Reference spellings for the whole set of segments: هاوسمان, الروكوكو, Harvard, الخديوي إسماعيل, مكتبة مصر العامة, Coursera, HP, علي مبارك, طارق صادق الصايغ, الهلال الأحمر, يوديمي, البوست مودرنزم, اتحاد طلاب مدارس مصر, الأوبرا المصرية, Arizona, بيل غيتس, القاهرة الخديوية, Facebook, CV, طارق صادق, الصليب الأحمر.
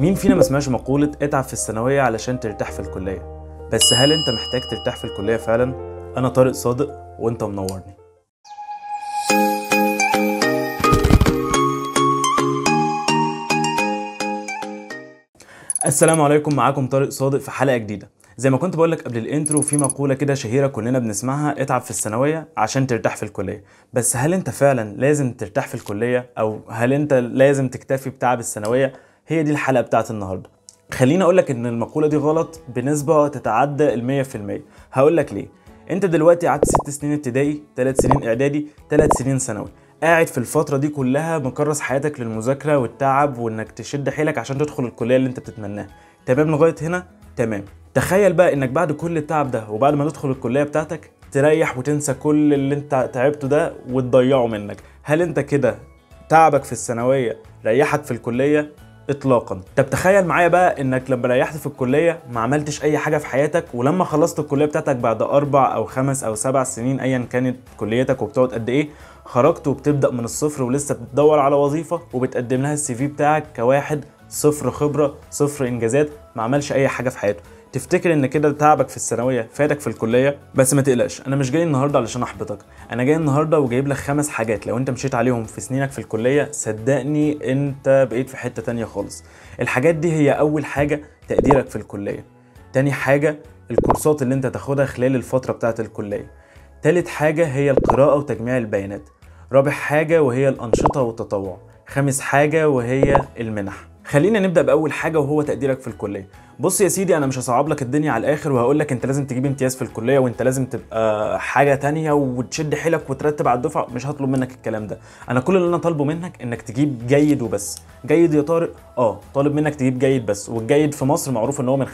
مين فينا ما سمعش مقولة اتعب في الثانوية علشان ترتاح في الكلية؟ بس هل انت محتاج ترتاح في الكلية فعلا؟ انا طارق صادق وانت منورني. السلام عليكم، معاكم طارق صادق في حلقة جديدة. زي ما كنت بقولك قبل الانترو، في مقولة كده شهيرة كلنا بنسمعها، اتعب في الثانوية عشان ترتاح في الكلية. بس هل انت فعلا لازم ترتاح في الكلية؟ او هل انت لازم تكتفي بتعب الثانوية؟ هي دي الحلقة بتاعت النهاردة. خليني اقولك ان المقولة دي غلط بنسبة تتعدى 100%. هقولك ليه. انت دلوقتي قعدت 6 سنين ابتدائي، 3 سنين اعدادي، 3 سنين ثانوي. قاعد في الفترة دي كلها مكرس حياتك للمذاكرة والتعب وانك تشد حيلك عشان تدخل الكلية اللي انت بتتمناها. تمام لغاية هنا؟ تمام. تخيل بقى انك بعد كل التعب ده وبعد ما تدخل الكلية بتاعتك تريح وتنسى كل اللي انت تعبته ده وتضيعه منك. هل انت كده تعبك في الثانوية ريحك في الكلية؟ اطلاقا. طب تخيل معايا بقى انك لما ريحت في الكلية ما عملتش اي حاجة في حياتك، ولما خلصت الكلية بتاعتك بعد 4 أو 5 أو 7 سنين ايا كانت كليتك وبتقعد قد ايه، خرجت وبتبدأ من الصفر ولسه بتدور على وظيفة وبتقدم لها السي في بتاعك كواحد 0 خبرة 0 انجازات ما عملش اي حاجة في حياته. تفتكر ان كده تعبك في الثانوية فاتك في الكلية؟ بس ما تقلقش، انا مش جاي النهاردة علشان احبطك. انا جاي النهاردة وجايب لك 5 حاجات لو انت مشيت عليهم في سنينك في الكلية صدقني انت بقيت في حتة تانية خالص. الحاجات دي هي اول حاجة تقديرك في الكلية، تاني حاجة الكورسات اللي انت تاخدها خلال الفترة بتاعت الكلية، تالت حاجة هي القراءة وتجميع البيانات، رابع حاجة وهي الانشطة والتطوع، خامس حاجة وهي المنح. خلينا نبدأ بأول حاجة وهو تقديرك في الكلية. بص يا سيدي، أنا مش هصعب لك الدنيا على الآخر وهقول لك أنت لازم تجيب امتياز في الكلية وأنت لازم تبقى حاجة تانية وتشد حيلك وترتب على الدفعة. مش هطلب منك الكلام ده. أنا كل اللي أنا طالبه منك إنك تجيب جيد وبس. جيد يا طارق؟ آه، طالب منك تجيب جيد بس، والجيد في مصر معروف إن هو من 65%،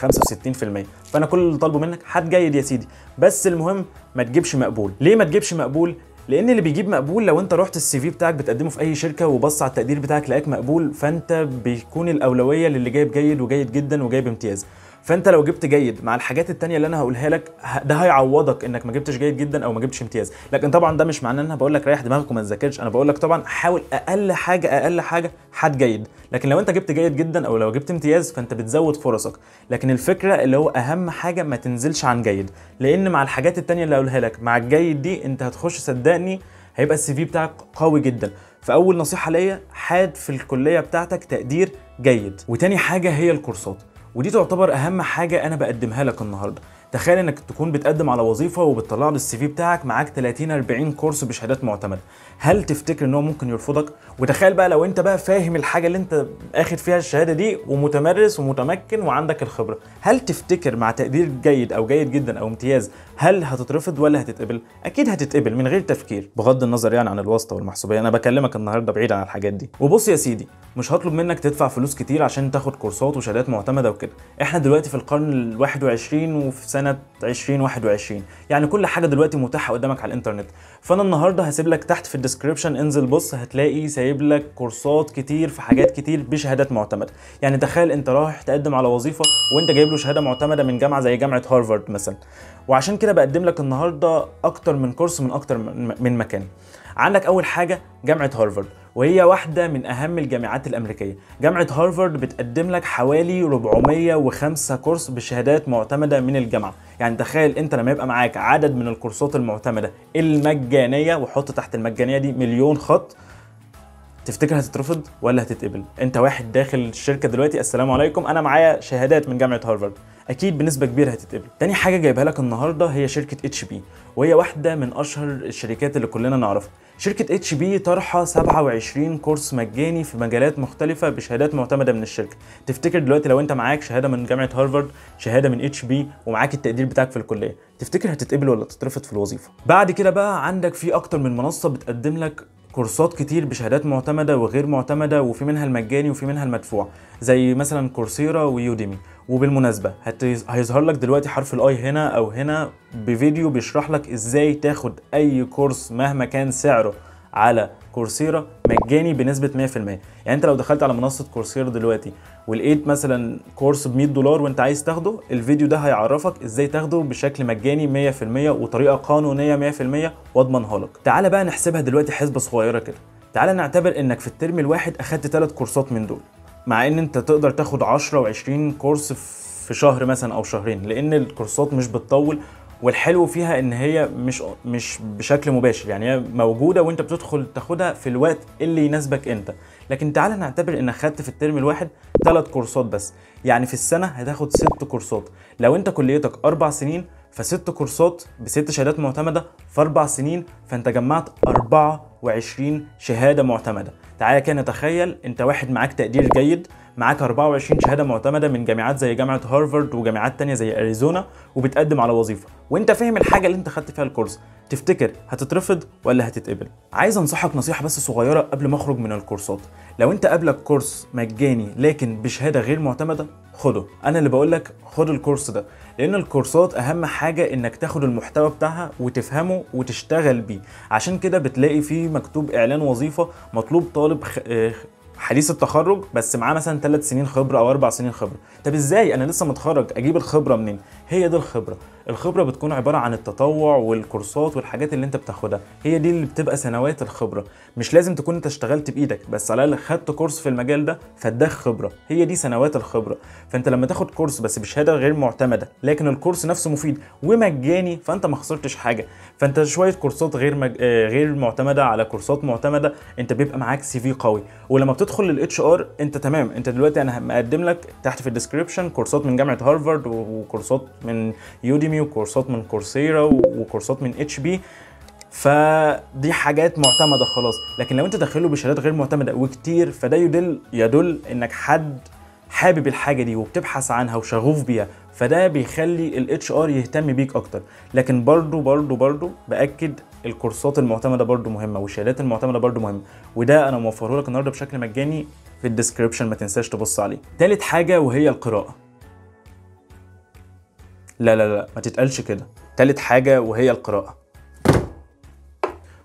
فأنا كل اللي طالبه منك هات جيد يا سيدي، بس المهم ما تجيبش مقبول. ليه ما تجيبش مقبول؟ لان اللي بيجيب مقبول لو انت رحت السي في بتاعك بتقدمه في اي شركه وبص على التقدير بتاعك لقاك مقبول، فانت بيكون الاولويه للي جايب جيد وجيد جدا وجايب امتياز. فانت لو جبت جيد مع الحاجات التانية اللي انا هقولها لك ده هيعوضك انك ما جبتش جيد جدا او ما جبتش امتياز. لكن طبعا ده مش معناه ان انا بقول لك ريح دماغك وما تذاكرش، انا بقول لك طبعا حاول اقل حاجه حد جيد. لكن لو انت جبت جيد جدا او لو جبت امتياز فانت بتزود فرصك. لكن الفكره اللي هو اهم حاجه ما تنزلش عن جيد، لان مع الحاجات التانية اللي هقولها لك مع الجيد دي انت هتخش صدقني هيبقى السي في بتاعك قوي جدا. فاول نصيحه ليا، حاد في الكليه بتاعتك تقدير جيد. وتاني حاجه هي الكورسات، ودي تعتبر اهم حاجه انا بقدمها لك النهارده. تخيل انك تكون بتقدم على وظيفه وبتطلع لي السي في بتاعك معاك 30-40 كورس بشهادات معتمده، هل تفتكر ان هو ممكن يرفضك؟ وتخيل بقى لو انت بقى فاهم الحاجه اللي انت اخد فيها الشهاده دي ومتمرس ومتمكن وعندك الخبره، هل تفتكر مع تقدير جيد او جيد جدا او امتياز هل هتترفض ولا هتتقبل؟ اكيد هتتقبل من غير تفكير، بغض النظر يعني عن الواسطه والمحسوبيه. انا بكلمك النهارده بعيد عن الحاجات دي. وبص يا سيدي، مش هطلب منك تدفع فلوس كتير عشان تاخد كورسات وشهادات معتمده وكده. احنا دلوقتي في القرن ال21 وفي سنة 2021، يعني كل حاجة دلوقتي متاحة قدامك على الانترنت. فأنا النهاردة هسيب لك تحت في الديسكريبشن، انزل بص هتلاقي سايب لك كورسات كتير في حاجات كتير بشهادات معتمدة. يعني تخيل أنت رايح تقدم على وظيفة وأنت جايب له شهادة معتمدة من جامعة زي جامعة هارفارد مثلا. وعشان كده بقدم لك النهاردة أكتر من كورس من أكتر من مكان. عندك أول حاجة جامعة هارفارد، وهي واحدة من أهم الجامعات الأمريكية. جامعة هارفارد بتقدم لك حوالي 405 كورس بشهادات معتمدة من الجامعة. يعني تخيل أنت لما يبقى معاك عدد من الكورسات المعتمدة المجانية، وحط تحت المجانية دي 1,000,000 خط، تفتكر هتترفض ولا هتتقبل؟ أنت واحد داخل الشركة دلوقتي، السلام عليكم أنا معايا شهادات من جامعة هارفارد، اكيد بنسبه كبيره هتتقبل. تاني حاجه جايبها لك النهارده هي شركه HP، وهي واحده من اشهر الشركات اللي كلنا نعرفها. شركه HP طرحه 27 كورس مجاني في مجالات مختلفه بشهادات معتمده من الشركه. تفتكر دلوقتي لو انت معاك شهاده من جامعه هارفارد، شهاده من HP، ومعاك التقدير بتاعك في الكليه، تفتكر هتتقبل ولا تترفض في الوظيفه؟ بعد كده بقى عندك في اكتر من منصه بتقدم لك كورسات كتير بشهادات معتمده وغير معتمده، وفي منها المجاني وفي منها المدفوع، زي مثلا كورسيرا ويوديمي. وبالمناسبه هيظهر لك دلوقتي حرف الاي هنا او هنا بفيديو بيشرح لك ازاي تاخد اي كورس مهما كان سعره على كورسيرا مجاني بنسبه 100%. يعني انت لو دخلت على منصه كورسيرا دلوقتي ولقيت مثلا كورس ب$100 وانت عايز تاخده، الفيديو ده هيعرفك ازاي تاخده بشكل مجاني 100% وطريقه قانونيه 100% واضمنها لك. تعالى بقى نحسبها دلوقتي حسبه صغيره كده. تعالى نعتبر انك في الترم الواحد اخدت 3 كورسات من دول، مع ان انت تقدر تاخد 10 و20 كورس في شهر مثلا او شهرين، لان الكورسات مش بتطول، والحلو فيها ان هي مش بشكل مباشر، يعني هي موجوده وانت بتدخل تاخدها في الوقت اللي يناسبك انت. لكن تعالى نعتبر انك خدت في الترم الواحد 3 كورسات بس، يعني في السنه هتاخد 6 كورسات. لو انت كليتك 4 سنين ف6 كورسات ب6 شهادات معتمده في 4 سنين، فانت جمعت 24 شهاده معتمده. تعالى كده نتخيل انت واحد معاك تقدير جيد، معاك 24 شهاده معتمده من جامعات زي جامعه هارفارد وجامعات تانية زي اريزونا، وبتقدم على وظيفه وانت فاهم الحاجه اللي انت خدت فيها الكورس. تفتكر هتترفض ولا هتتقبل؟ عايز انصحك نصيحه بس صغيره قبل ما اخرج من الكورسات. لو انت قابلك كورس مجاني لكن بشهاده غير معتمده، خده. انا اللي بقول لك خد الكورس ده، لان الكورسات اهم حاجه انك تاخد المحتوى بتاعها وتفهمه وتشتغل بيه. عشان كده بتلاقي فيه مكتوب اعلان وظيفه مطلوب طالب حديث التخرج بس معاه مثلا 3 سنين خبره او 4 سنين خبره. طب ازاي انا لسه متخرج اجيب الخبره منين؟ هي دي الخبره. الخبره بتكون عباره عن التطوع والكورسات والحاجات اللي انت بتاخدها، هي دي اللي بتبقى سنوات الخبره. مش لازم تكون انت اشتغلت بايدك، بس على الاقل خدت كورس في المجال ده فده خبره، هي دي سنوات الخبره. فانت لما تاخد كورس بس بشهاده غير معتمده لكن الكورس نفسه مفيد ومجاني، فانت ما خسرتش حاجه. فانت شويه كورسات غير معتمده على كورسات معتمده، انت بيبقى معاك سي في قوي. ولما بتدخل للاتش ار انت تمام، انت دلوقتي انا مقدم لك تحت في الديسكربشن كورسات من جامعه هارفارد وكورسات من يوديمي وكورسات من كورسيرا وكورسات من HP، فدي حاجات معتمده خلاص. لكن لو انت داخله بشهادات غير معتمده وكتير، فده يدل انك حد حابب الحاجه دي وبتبحث عنها وشغوف بيها، فده بيخلي الاتش ار يهتم بيك اكتر. لكن برضو باكد الكورسات المعتمده برضو مهمه، والشهادات المعتمده برضو مهمه، وده انا موفره لك النهارده بشكل مجاني في الديسكربشن، ما تنساش تبص عليه. ثالث حاجه وهي القراءه. لا لا لا ما تتقالش كده. تالت حاجة وهي القراءة.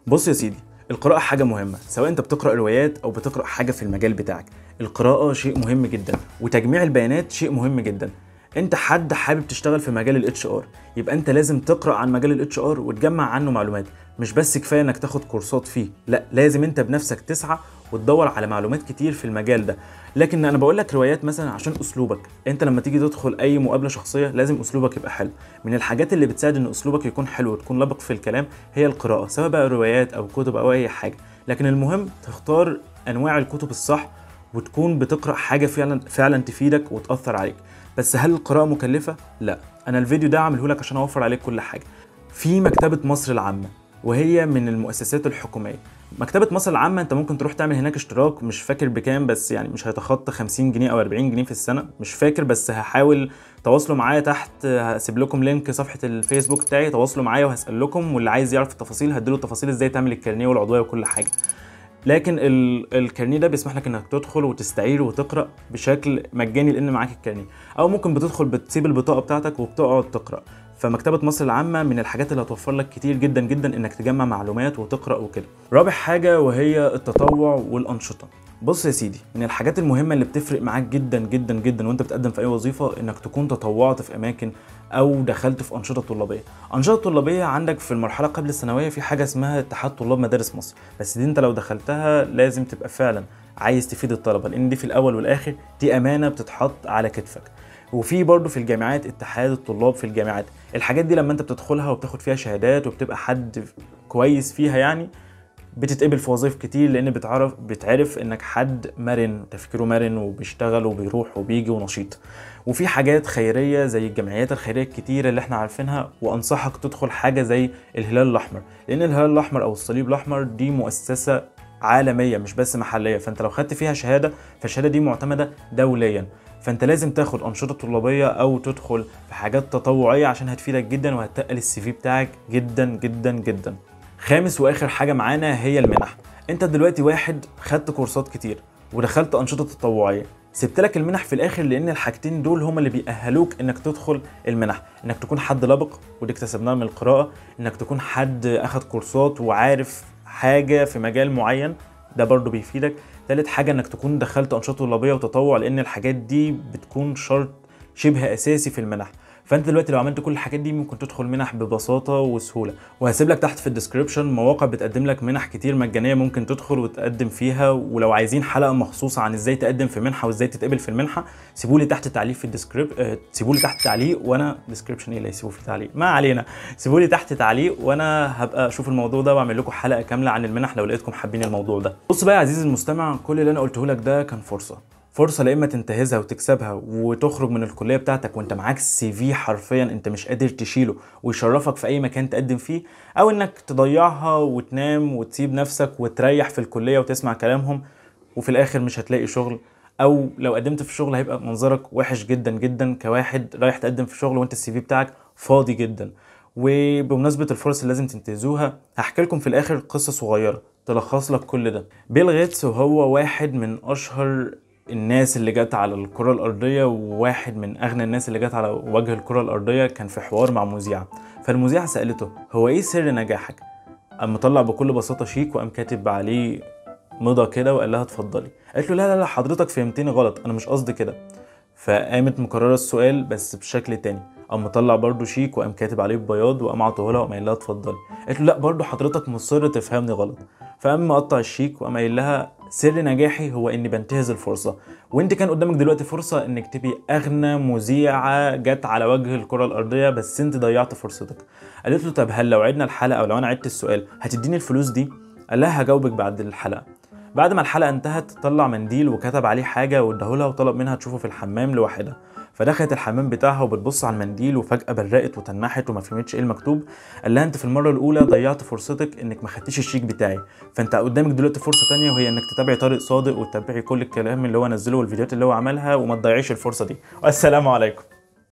بص يا سيدي، القراءة حاجة مهمة، سواء انت بتقرأ روايات او بتقرأ حاجة في المجال بتاعك، القراءة شيء مهم جدا، وتجميع البيانات شيء مهم جدا. انت حد حابب تشتغل في مجال الاتش ار، يبقى انت لازم تقرأ عن مجال الاتش ار وتجمع عنه معلومات. مش بس كفاية انك تاخد كورسات فيه، لا لازم انت بنفسك تسعى وتدور على معلومات كتير في المجال ده. لكن انا بقول لك روايات مثلا عشان اسلوبك، انت لما تيجي تدخل اي مقابله شخصيه لازم اسلوبك يبقى حلو. من الحاجات اللي بتساعد ان اسلوبك يكون حلو وتكون لبق في الكلام هي القراءه، سواء بقى روايات او كتب او اي حاجه. لكن المهم تختار انواع الكتب الصح وتكون بتقرا حاجه فعلا تفيدك وتاثر عليك. بس هل القراءه مكلفه؟ لا، انا الفيديو ده عامله لك عشان اوفر عليك كل حاجه. في مكتبه مصر العامه، وهي من المؤسسات الحكوميه. مكتبة مصر العامة انت ممكن تروح تعمل هناك اشتراك، مش فاكر بكام، بس يعني مش هيتخطى 50 جنيه او 40 جنيه في السنة، مش فاكر، بس هحاول تواصلوا معايا تحت، هسيب لكم لينك صفحة الفيسبوك بتاعي، تواصلوا معايا وهسأل لكم، واللي عايز يعرف التفاصيل هديله التفاصيل ازاي تعمل الكارنيه والعضوية وكل حاجة. لكن الكارنيه ده بيسمح لك انك تدخل وتستعير وتقرا بشكل مجاني لان معاك الكارنيه، او ممكن بتدخل بتسيب البطاقه بتاعتك وبتقعد تقرا. فمكتبه مصر العامه من الحاجات اللي هتوفر لك كتير جدا جدا انك تجمع معلومات وتقرا وكده. رابع حاجه وهي التطوع والانشطه. بص يا سيدي، من الحاجات المهمه اللي بتفرق معاك جدا جدا جدا وانت بتقدم في اي وظيفه انك تكون تطوعت في اماكن او دخلت في انشطه طلابيه. انشطه طلابيه عندك في المرحله قبل الثانويه في حاجه اسمها اتحاد طلاب مدارس مصر، بس دي انت لو دخلتها لازم تبقى فعلا عايز تفيد الطلبه، لان دي في الاول والاخر دي امانه بتتحط على كتفك. وفي برضه في الجامعات اتحاد الطلاب في الجامعات، الحاجات دي لما انت بتدخلها وبتاخد فيها شهادات وبتبقى حد كويس فيها يعني بتتقبل في وظائف كتير، لان بتعرف انك حد مرن، تفكيره مرن وبيشتغل وبيروح وبيجي ونشيط. وفي حاجات خيريه زي الجمعيات الخيريه الكتيره اللي احنا عارفينها، وانصحك تدخل حاجه زي الهلال الاحمر، لان الهلال الاحمر او الصليب الاحمر دي مؤسسه عالميه مش بس محليه، فانت لو خدت فيها شهاده فالشهاده دي معتمده دوليا. فانت لازم تاخد انشطه طلابيه او تدخل في حاجات تطوعيه عشان هتفيدك جدا وهتقل السي في بتاعك جدا جدا جدا. خامس واخر حاجه معانا هي المنح. انت دلوقتي واحد خدت كورسات كتير ودخلت انشطه تطوعيه، سبت لك المنح في الاخر، لان الحاجتين دول هما اللي بيأهلوك انك تدخل المنح، انك تكون حد لبق ودي اكتسبناها من القراءه، انك تكون حد اخد كورسات وعارف حاجه في مجال معين ده برضو بيفيدك. ثالث حاجه انك تكون دخلت انشطه طلابيه وتطوع، لان الحاجات دي بتكون شرط شبه اساسي في المنح. فانت دلوقتي لو عملت كل الحاجات دي ممكن تدخل منح ببساطه وسهوله. وهسيب لك تحت في الديسكربشن مواقع بتقدم لك منح كتير مجانيه ممكن تدخل وتقدم فيها، ولو عايزين حلقه مخصوصه عن ازاي تقدم في منحه وازاي تتقبل في المنحه سيبوا لي تحت تعليق في الديسكريبشن، سيبوا لي تحت تعليق وانا ديسكريبشن ايه اللي سيبوا في تعليق، ما علينا، سيبوا لي تحت تعليق وانا هبقى اشوف الموضوع ده واعمل لكم حلقه كامله عن المنح لو لقيتكم حابين الموضوع ده. بص بقى يا عزيزي المستمع، كل اللي انا قلته لك ده كان فرصه لا اما تنتهزها وتكسبها وتخرج من الكليه بتاعتك وانت معاك السي في حرفيا انت مش قادر تشيله ويشرفك في اي مكان تقدم فيه، او انك تضيعها وتنام وتسيب نفسك وتريح في الكليه وتسمع كلامهم وفي الاخر مش هتلاقي شغل، او لو قدمت في شغل هيبقى منظرك وحش جدا جدا كواحد رايح تقدم في شغل وانت السي في بتاعك فاضي جدا. وبمناسبه الفرص اللي لازم تنتهزوها هحكي لكم في الاخر قصه صغيره تلخص لك كل ده. بيل غيتس هو واحد من اشهر الناس اللي جت على الكرة الأرضية وواحد من أغنى الناس اللي جت على وجه الكرة الأرضية، كان في حوار مع مذيعة، فالمذيعة سألته هو إيه سر نجاحك؟ قام مطلع بكل بساطة شيك وقام كاتب عليه مضى كده وقال لها اتفضلي، قالت له لا حضرتك فهمتني غلط أنا مش قصدي كده، فقامت مكررة السؤال بس بشكل تاني، قام مطلع برضه شيك وقام كاتب عليه ببياض وقام عطوه لها وقام قايل لها اتفضلي، قالت له لا برضه حضرتك مصر تفهمني غلط، فقام مقطع الشيك وقام قايل لها سر نجاحي هو اني بنتهز الفرصه، وانت كان قدامك دلوقتي فرصه انك تبقي اغنى مذيعه جت على وجه الكره الارضيه بس انت ضيعت فرصتك. قالت له طب هل لو عدنا الحلقه او لو انا عدت السؤال هتديني الفلوس دي؟ قال لها هجاوبك بعد الحلقه. بعد ما الحلقه انتهت طلع منديل وكتب عليه حاجه واداهولها وطلب منها تشوفه في الحمام لوحدها، فدخلت الحمام بتاعها وبتبص على المنديل وفجاه برقت وتنحت وما فهمتش ايه المكتوب. قال لها انت في المره الاولى ضيعت فرصتك انك ما خدتيش الشيك بتاعي، فانت قدامك دلوقتي فرصه ثانيه وهي انك تتابعي طارق صادق وتتابعي كل الكلام اللي هو نزله والفيديوهات اللي هو عملها وما تضيعيش الفرصه دي. والسلام عليكم.